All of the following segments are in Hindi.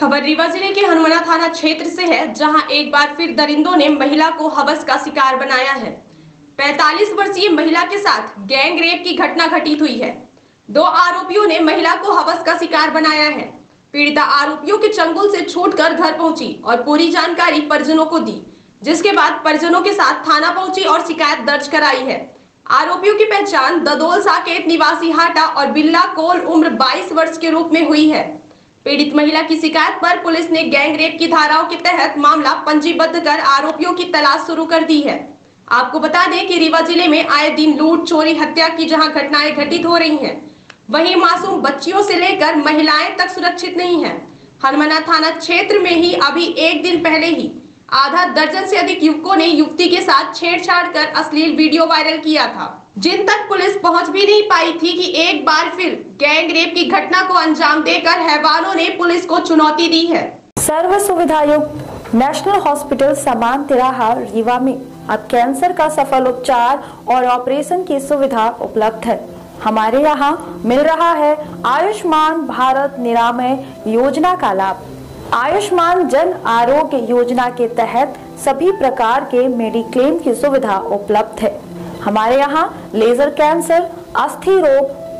खबर रीवा जिले के हनुमना थाना क्षेत्र से है, जहां एक बार फिर दरिंदों ने महिला को हवस का शिकार बनाया है। 45 वर्षीय महिला के साथ गैंग रेप की घटना घटित हुई है। दो आरोपियों ने महिला को हवस का शिकार बनाया है। पीड़िता आरोपियों के चंगुल से छूटकर घर पहुंची और पूरी जानकारी परिजनों को दी, जिसके बाद परिजनों के साथ थाना पहुंची और शिकायत दर्ज कराई है। आरोपियों की पहचान ददौल साकेत निवासी हाटा और बिल्ला कोल उम्र 22 वर्ष के रूप में हुई है। पीड़ित महिला की शिकायत पर पुलिस ने गैंग रेप की धाराओं के तहत मामला पंजीबद्ध कर आरोपियों की तलाश शुरू कर दी है। आपको बता दें कि रीवा जिले में आए दिन लूट, चोरी, हत्या की जहां घटनाएं घटित हो रही हैं, वहीं मासूम बच्चियों से लेकर महिलाएं तक सुरक्षित नहीं हैं। हनुमना थाना क्षेत्र में ही अभी एक दिन पहले ही आधा दर्जन से अधिक युवकों ने युवती के साथ छेड़छाड़ कर अश्लील वीडियो वायरल किया था, जिन तक पुलिस पहुंच भी नहीं पाई थी कि एक बार फिर गैंग रेप की घटना को अंजाम देकर हैवानों ने पुलिस को चुनौती दी है। सर्व सुविधायुक्त नेशनल हॉस्पिटल समान तिराहा रीवा में अब कैंसर का सफल उपचार और ऑपरेशन की सुविधा उपलब्ध है। हमारे यहाँ मिल रहा है आयुष्मान भारत निरामय योजना का लाभ। आयुष्मान जन आरोग्य योजना के तहत सभी प्रकार के मेडिक्लेम की सुविधा उपलब्ध है। हमारे यहाँ लेजर कैंसर, अस्थि रोग,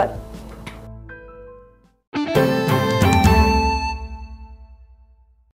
पर।